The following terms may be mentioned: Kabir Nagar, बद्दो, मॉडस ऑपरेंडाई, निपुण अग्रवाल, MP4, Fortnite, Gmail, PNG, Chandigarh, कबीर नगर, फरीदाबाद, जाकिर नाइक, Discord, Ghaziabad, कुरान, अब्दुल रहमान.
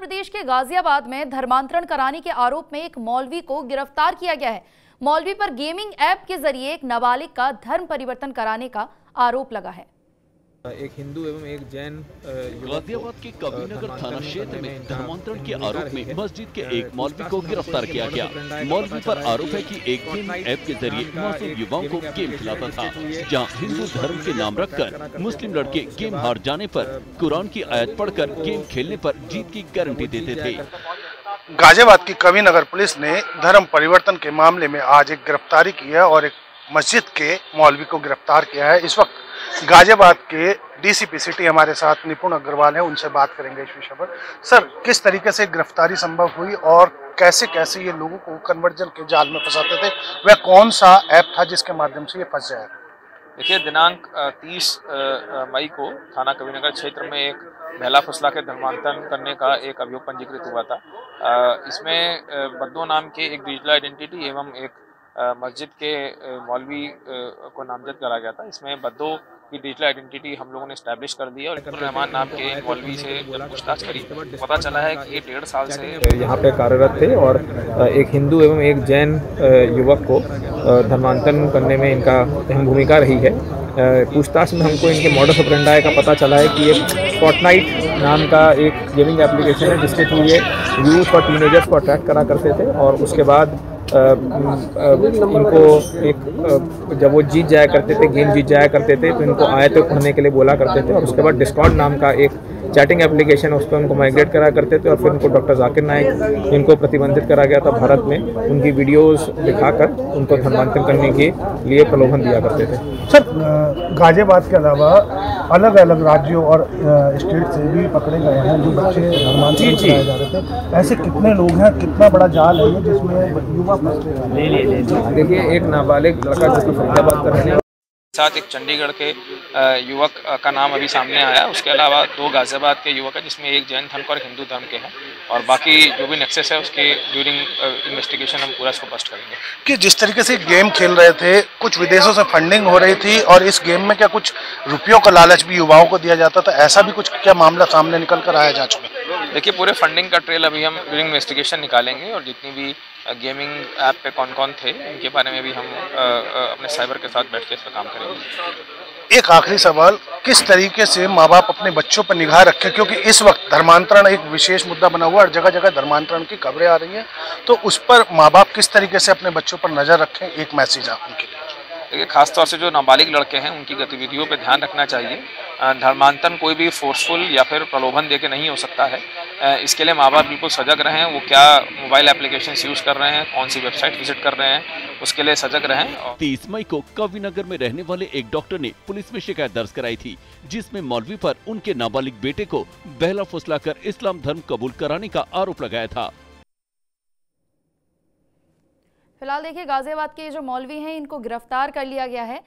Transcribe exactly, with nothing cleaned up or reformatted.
प्रदेश के गाजियाबाद में धर्मांतरण कराने के आरोप में एक मौलवी को गिरफ्तार किया गया है। मौलवी पर गेमिंग ऐप के जरिए एक नाबालिग का धर्म परिवर्तन कराने का आरोप लगा है। एक हिंदू एवं एक जैन गाजियाबाद के कबीर नगर थाना क्षेत्र में धर्मांतरण के आरोप में मस्जिद के एक मौलवी को गिरफ्तार किया गया। मौलवी पर आरोप है कि एक गेमिंग ऐप के जरिए मुस्लिम युवाओं को गेम खिलाता था, जहां हिंदू धर्म के नाम रखकर मुस्लिम लड़के गेम हार जाने पर कुरान की आयत पढ़कर गेम खेलने पर जीत की गारंटी देते थे। गाजियाबाद की कबीर नगर पुलिस ने धर्म परिवर्तन के मामले में आज एक गिरफ्तारी की है और एक मस्जिद के मौलवी को गिरफ्तार किया है। इस वक्त गाजियाबाद के डीसीपी सिटी हमारे साथ निपुण अग्रवाल हैं, उनसे बात करेंगे इस विषय पर। सर, किस तरीके से गिरफ्तारी संभव हुई और कैसे कैसे ये लोगों को कन्वर्जन के जाल में फंसाते थे? वह कौन सा ऐप था जिसके माध्यम से ये फंस जाए? देखिए, दिनांक तीस मई को थाना कबीर नगर क्षेत्र में एक बहला फुसला के धर्मांतरण करने का एक अभियोग पंजीकृत हुआ था। इसमें बद्दो नाम के एक डिजिटल आइडेंटिटी एवं एक मस्जिद के मौलवी को नामजद करा गया था। इसमें बद्दो की डिजिटल आइडेंटिटी हम लोगों ने स्टैब्लिश कर दी है और अब्दुल रहमान नाम के मौलवी से पूछताछ करी, पता चला है कि ये डेढ़ साल से यहाँ पे कार्यरत थे और एक हिंदू एवं एक जैन युवक को धर्मांतरण करने में इनका अहम भूमिका रही है। पूछताछ में हमको इनके मॉडस ऑपरेंडाई का पता चला है कि ये फोर्टनाइट नाम का एक गेमिंग एप्लीकेशन है जिसके थ्रू ये यूथ और टीनेजर्स को अट्रैक्ट करा करते थे और उसके बाद आ, इनको एक जब वो जीत जाया करते थे, गेम जीत जाया करते थे, तो इनको आयत पढ़ने के लिए बोला करते थे और उसके बाद डिस्कॉर्ड नाम का एक चैटिंग एप्लीकेशन, उस पर उनको माइग्रेट करा करते थे और फिर उनको डॉक्टर जाकिर नाइक इनको प्रतिबंधित करा गया था भारत में। उनकी वीडियोस दिखाकर उनको धर्मांतरण करने के लिए प्रलोभन दिया करते थे। सर, गाजियाबाद के अलावा अलग अलग राज्यों और स्टेट से भी पकड़े गए हैं जो बच्चे धर्मांतरण किए जा रहे थे, ऐसे कितने लोग हैं? कितना बड़ा जाल है जिसमें युवा फंसते हैं? देखिए, एक नाबालिग लड़का जिसको फरीदाबाद करने साथ एक चंडीगढ़ के युवक का नाम अभी सामने आया। उसके अलावा दो गाजियाबाद के युवक हैं जिसमें एक जैन धर्म का और हिंदू धर्म के हैं और बाकी जो भी नेक्सस है उसके ड्यूरिंग इन्वेस्टिगेशन हम पूरा इसको बस्ट करेंगे। कि जिस तरीके से गेम खेल रहे थे, कुछ विदेशों से फंडिंग हो रही थी और इस गेम में क्या कुछ रुपयों का लालच भी युवाओं को दिया जाता था, ऐसा भी कुछ क्या मामला सामने निकल कर आया जांच में? देखिए, पूरे फंडिंग का ट्रेल अभी हम ड्यूरिंग इन्वेस्टिगेशन निकालेंगे और जितनी भी गेमिंग ऐप पे कौन कौन थे इनके बारे में भी हम आ, आ, अपने साइबर के साथ बैठ के इस पर काम करेंगे। एक आखिरी सवाल, किस तरीके से माँ बाप अपने बच्चों पर निगाह रखें, क्योंकि इस वक्त धर्मांतरण एक विशेष मुद्दा बना हुआ है, जगह जगह धर्मांतरण की खबरें आ रही हैं, तो उस पर माँ बाप किस तरीके से अपने बच्चों पर नज़र रखें, एक मैसेज आप उनके लिए? देखिए, खासतौर से जो नाबालिग लड़के हैं उनकी गतिविधियों पर ध्यान रखना चाहिए। धर्मांतरण कोई भी फोर्सफुल या फिर प्रलोभन देके नहीं हो सकता है। इसके लिए माँ बाप बिल्कुल सजग रहें, वो क्या मोबाइल एप्लीकेशंस यूज़ कर रहे हैं, कौन सी वेबसाइट विजिट कर रहे हैं, उसके लिए सजग रहें। तीस मई को कवि नगर में रहने वाले एक डॉक्टर ने पुलिस में शिकायत दर्ज कराई थी जिसमें मौलवी पर उनके नाबालिग बेटे को बहला फुसला कर इस्लाम धर्म कबूल कराने का आरोप लगाया था। फिलहाल देखिए, गाजियाबाद के जो मौलवी हैं इनको गिरफ्तार कर लिया गया है।